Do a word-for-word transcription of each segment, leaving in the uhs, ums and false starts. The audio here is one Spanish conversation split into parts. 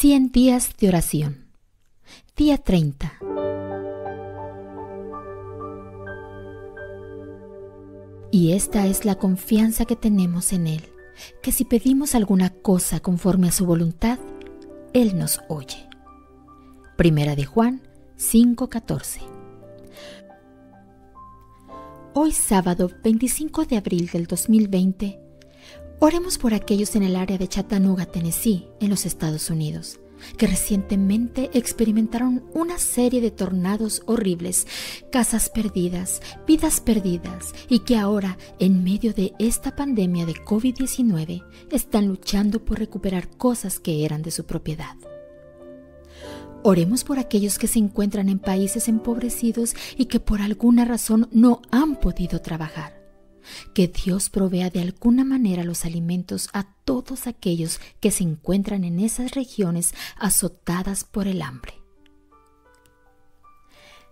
cien días de oración. Día treinta. Y esta es la confianza que tenemos en Él, que si pedimos alguna cosa conforme a su voluntad, Él nos oye. Primera de Juan cinco catorce. Hoy sábado veinticinco de abril del dos mil veinte, oremos por aquellos en el área de Chattanooga, Tennessee, en los Estados Unidos, que recientemente experimentaron una serie de tornados horribles, casas perdidas, vidas perdidas, y que ahora, en medio de esta pandemia de COVID diecinueve, están luchando por recuperar cosas que eran de su propiedad. Oremos por aquellos que se encuentran en países empobrecidos y que por alguna razón no han podido trabajar. Que Dios provea de alguna manera los alimentos a todos aquellos que se encuentran en esas regiones azotadas por el hambre.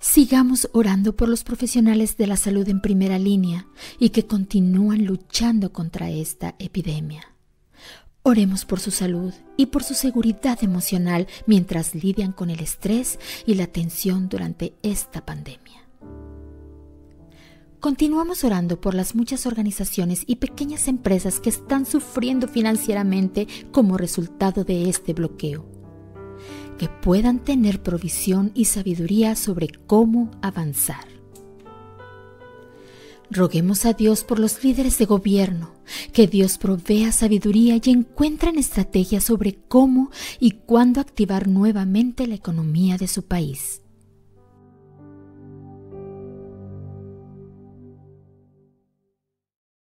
Sigamos orando por los profesionales de la salud en primera línea y que continúan luchando contra esta epidemia. Oremos por su salud y por su seguridad emocional mientras lidian con el estrés y la tensión durante esta pandemia. Continuamos orando por las muchas organizaciones y pequeñas empresas que están sufriendo financieramente como resultado de este bloqueo. Que puedan tener provisión y sabiduría sobre cómo avanzar. Roguemos a Dios por los líderes de gobierno, que Dios provea sabiduría y encuentren estrategias sobre cómo y cuándo activar nuevamente la economía de su país.